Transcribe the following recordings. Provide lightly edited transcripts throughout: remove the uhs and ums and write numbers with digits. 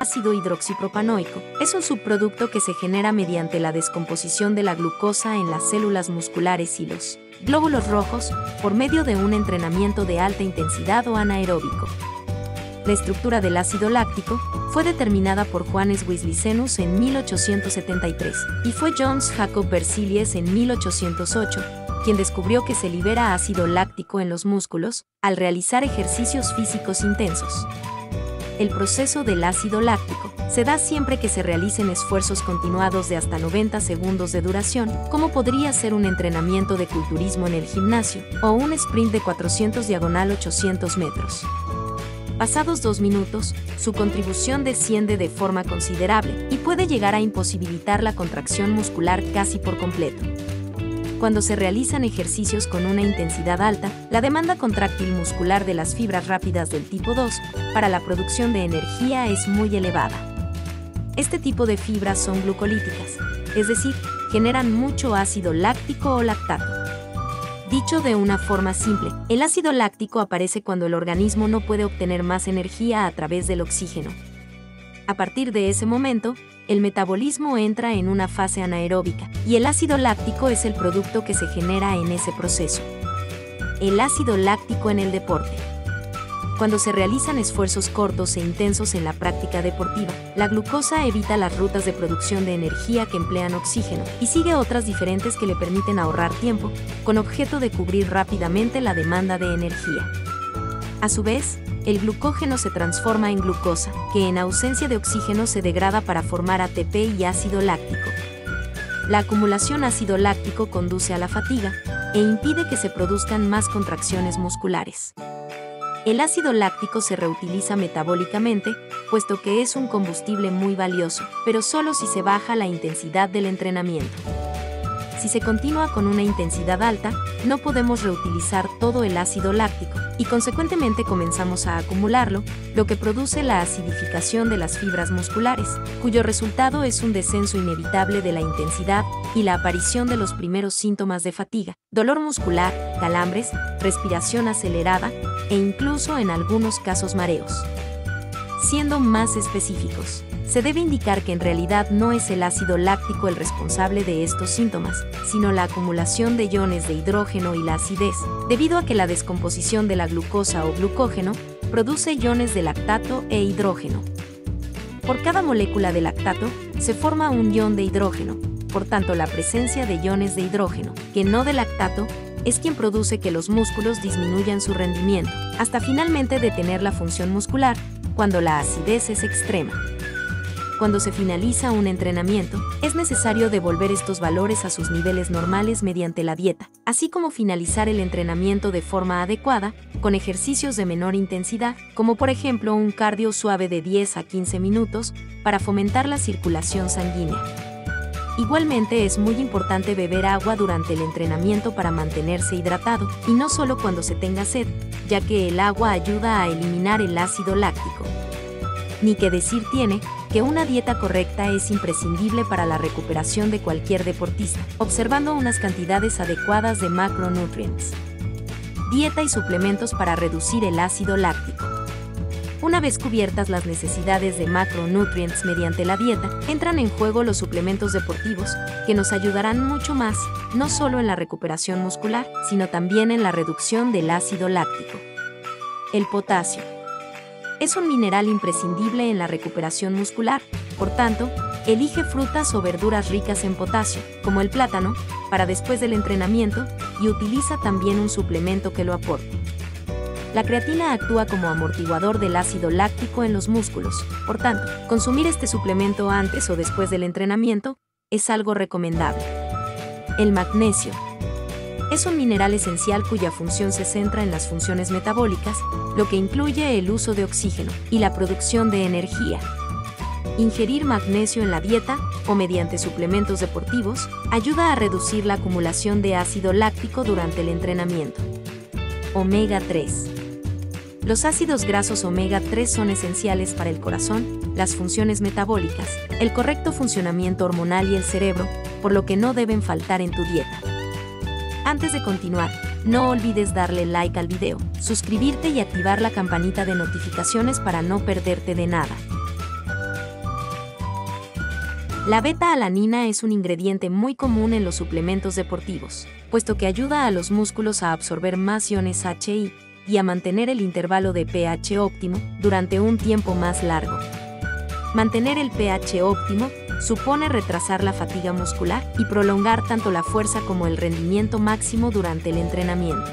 Ácido hidroxipropanoico es un subproducto que se genera mediante la descomposición de la glucosa en las células musculares y los glóbulos rojos por medio de un entrenamiento de alta intensidad o anaeróbico. La estructura del ácido láctico fue determinada por Johannes Wislicenus en 1873 y fue Jöns Jacob Berzelius en 1808 quien descubrió que se libera ácido láctico en los músculos al realizar ejercicios físicos intensos. El proceso del ácido láctico se da siempre que se realicen esfuerzos continuados de hasta 90 segundos de duración, como podría ser un entrenamiento de culturismo en el gimnasio o un sprint de 400/800 metros. Pasados 2 minutos, su contribución desciende de forma considerable y puede llegar a imposibilitar la contracción muscular casi por completo. Cuando se realizan ejercicios con una intensidad alta, la demanda contráctil muscular de las fibras rápidas del tipo 2 para la producción de energía es muy elevada. Este tipo de fibras son glucolíticas, es decir, generan mucho ácido láctico o lactato. Dicho de una forma simple, el ácido láctico aparece cuando el organismo no puede obtener más energía a través del oxígeno. A partir de ese momento, el metabolismo entra en una fase anaeróbica y el ácido láctico es el producto que se genera en ese proceso. El ácido láctico en el deporte. Cuando se realizan esfuerzos cortos e intensos en la práctica deportiva, la glucosa evita las rutas de producción de energía que emplean oxígeno y sigue otras diferentes que le permiten ahorrar tiempo, con objeto de cubrir rápidamente la demanda de energía. A su vez, el glucógeno se transforma en glucosa, que en ausencia de oxígeno se degrada para formar ATP y ácido láctico. La acumulación ácido láctico conduce a la fatiga e impide que se produzcan más contracciones musculares. El ácido láctico se reutiliza metabólicamente, puesto que es un combustible muy valioso, pero solo si se baja la intensidad del entrenamiento. Si se continúa con una intensidad alta, no podemos reutilizar todo el ácido láctico y consecuentemente comenzamos a acumularlo, lo que produce la acidificación de las fibras musculares, cuyo resultado es un descenso inevitable de la intensidad y la aparición de los primeros síntomas de fatiga, dolor muscular, calambres, respiración acelerada e incluso en algunos casos mareos. Siendo más específicos, se debe indicar que en realidad no es el ácido láctico el responsable de estos síntomas, sino la acumulación de iones de hidrógeno y la acidez, debido a que la descomposición de la glucosa o glucógeno produce iones de lactato e hidrógeno. Por cada molécula de lactato, se forma un ion de hidrógeno, por tanto la presencia de iones de hidrógeno, que no de lactato, es quien produce que los músculos disminuyan su rendimiento, hasta finalmente detener la función muscular, cuando la acidez es extrema. Cuando se finaliza un entrenamiento, es necesario devolver estos valores a sus niveles normales mediante la dieta, así como finalizar el entrenamiento de forma adecuada, con ejercicios de menor intensidad, como por ejemplo un cardio suave de 10 a 15 minutos, para fomentar la circulación sanguínea. Igualmente es muy importante beber agua durante el entrenamiento para mantenerse hidratado, y no solo cuando se tenga sed, ya que el agua ayuda a eliminar el ácido láctico. Ni qué decir tiene que una dieta correcta es imprescindible para la recuperación de cualquier deportista, observando unas cantidades adecuadas de macronutrientes. Dieta y suplementos para reducir el ácido láctico. Una vez cubiertas las necesidades de macronutrientes mediante la dieta, entran en juego los suplementos deportivos, que nos ayudarán mucho más, no solo en la recuperación muscular, sino también en la reducción del ácido láctico. El potasio. Es un mineral imprescindible en la recuperación muscular, por tanto, elige frutas o verduras ricas en potasio, como el plátano, para después del entrenamiento, y utiliza también un suplemento que lo aporte. La creatina actúa como amortiguador del ácido láctico en los músculos, por tanto, consumir este suplemento antes o después del entrenamiento es algo recomendable. El magnesio. Es un mineral esencial cuya función se centra en las funciones metabólicas, lo que incluye el uso de oxígeno y la producción de energía. Ingerir magnesio en la dieta o mediante suplementos deportivos ayuda a reducir la acumulación de ácido láctico durante el entrenamiento. Omega 3. Los ácidos grasos omega 3 son esenciales para el corazón, las funciones metabólicas, el correcto funcionamiento hormonal y el cerebro, por lo que no deben faltar en tu dieta. Antes de continuar, No olvides darle like al video, suscribirte y activar la campanita de notificaciones para no perderte de nada. La beta alanina es un ingrediente muy común en los suplementos deportivos, puesto que ayuda a los músculos a absorber más iones HI y a mantener el intervalo de pH óptimo durante un tiempo más largo. Mantener el pH óptimo supone retrasar la fatiga muscular y prolongar tanto la fuerza como el rendimiento máximo durante el entrenamiento.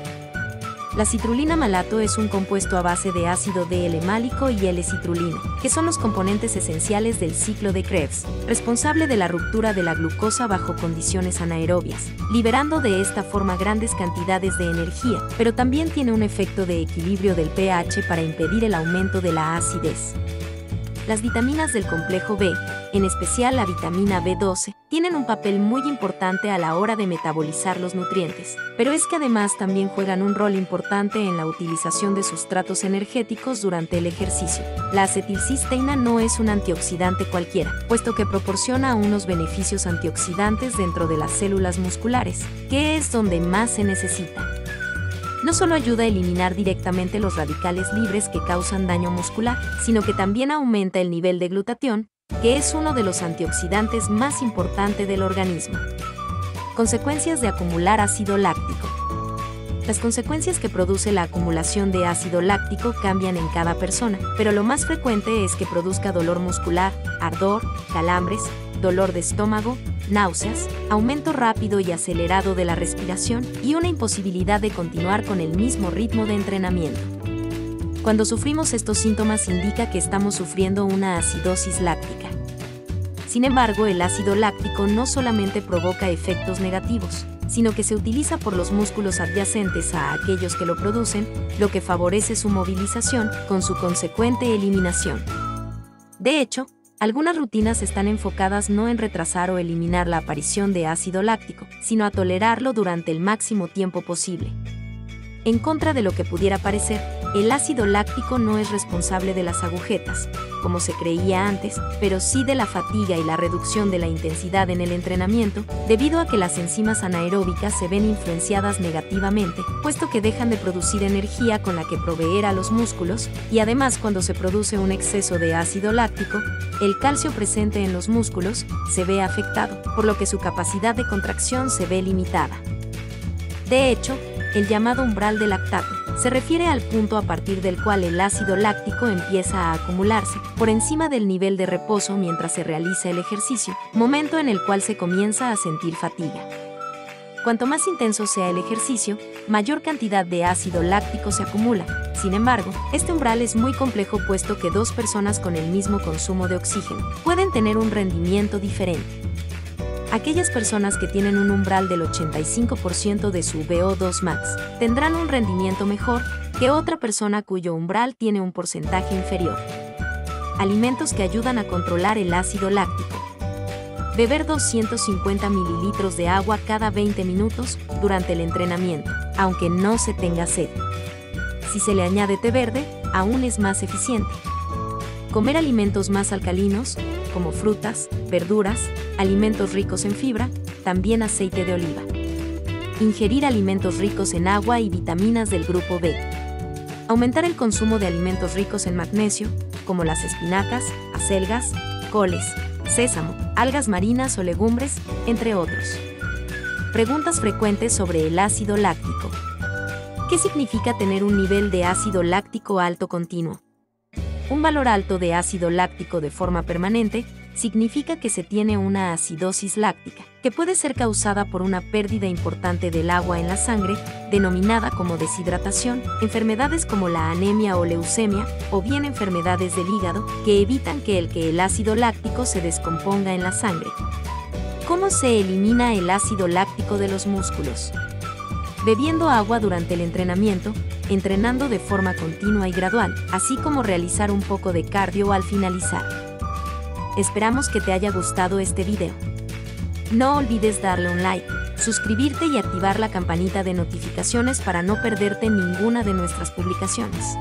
La citrulina malato es un compuesto a base de ácido D-L-málico y L-citrulina, que son los componentes esenciales del ciclo de Krebs, responsable de la ruptura de la glucosa bajo condiciones anaerobias, liberando de esta forma grandes cantidades de energía, pero también tiene un efecto de equilibrio del pH para impedir el aumento de la acidez. Las vitaminas del complejo B, en especial la vitamina B12, tienen un papel muy importante a la hora de metabolizar los nutrientes, pero es que además también juegan un rol importante en la utilización de sustratos energéticos durante el ejercicio. La acetilcisteína no es un antioxidante cualquiera, puesto que proporciona unos beneficios antioxidantes dentro de las células musculares, que es donde más se necesita. No solo ayuda a eliminar directamente los radicales libres que causan daño muscular, sino que también aumenta el nivel de glutatión, que es uno de los antioxidantes más importantes del organismo. Consecuencias de acumular ácido láctico. Las consecuencias que produce la acumulación de ácido láctico cambian en cada persona, pero lo más frecuente es que produzca dolor muscular, ardor, calambres, dolor de estómago, náuseas, aumento rápido y acelerado de la respiración y una imposibilidad de continuar con el mismo ritmo de entrenamiento. Cuando sufrimos estos síntomas indica que estamos sufriendo una acidosis láctica. Sin embargo, el ácido láctico no solamente provoca efectos negativos, sino que se utiliza por los músculos adyacentes a aquellos que lo producen, lo que favorece su movilización con su consecuente eliminación. De hecho, algunas rutinas están enfocadas no en retrasar o eliminar la aparición de ácido láctico, sino a tolerarlo durante el máximo tiempo posible. En contra de lo que pudiera parecer, el ácido láctico no es responsable de las agujetas, como se creía antes, pero sí de la fatiga y la reducción de la intensidad en el entrenamiento, debido a que las enzimas anaeróbicas se ven influenciadas negativamente, puesto que dejan de producir energía con la que proveer a los músculos, y además cuando se produce un exceso de ácido láctico, el calcio presente en los músculos se ve afectado, por lo que su capacidad de contracción se ve limitada. De hecho, el llamado umbral de lactato se refiere al punto a partir del cual el ácido láctico empieza a acumularse por encima del nivel de reposo mientras se realiza el ejercicio, momento en el cual se comienza a sentir fatiga. Cuanto más intenso sea el ejercicio, mayor cantidad de ácido láctico se acumula. Sin embargo, este umbral es muy complejo puesto que dos personas con el mismo consumo de oxígeno pueden tener un rendimiento diferente. Aquellas personas que tienen un umbral del 85% de su VO2 max tendrán un rendimiento mejor que otra persona cuyo umbral tiene un porcentaje inferior. Alimentos que ayudan a controlar el ácido láctico. Beber 250 ml de agua cada 20 minutos durante el entrenamiento, aunque no se tenga sed. Si se le añade té verde, aún es más eficiente. Comer alimentos más alcalinos, como frutas, verduras, alimentos ricos en fibra, también aceite de oliva. Ingerir alimentos ricos en agua y vitaminas del grupo B. Aumentar el consumo de alimentos ricos en magnesio, como las espinacas, acelgas, coles, sésamo, algas marinas o legumbres, entre otros. Preguntas frecuentes sobre el ácido láctico. ¿Qué significa tener un nivel de ácido láctico alto continuo? Un valor alto de ácido láctico de forma permanente significa que se tiene una acidosis láctica, que puede ser causada por una pérdida importante del agua en la sangre, denominada como deshidratación, enfermedades como la anemia o leucemia, o bien enfermedades del hígado, que evitan que el ácido láctico se descomponga en la sangre. ¿Cómo se elimina el ácido láctico de los músculos? Bebiendo agua durante el entrenamiento, entrenando de forma continua y gradual, así como realizar un poco de cardio al finalizar. Esperamos que te haya gustado este video. No olvides darle un like, suscribirte y activar la campanita de notificaciones para no perderte ninguna de nuestras publicaciones.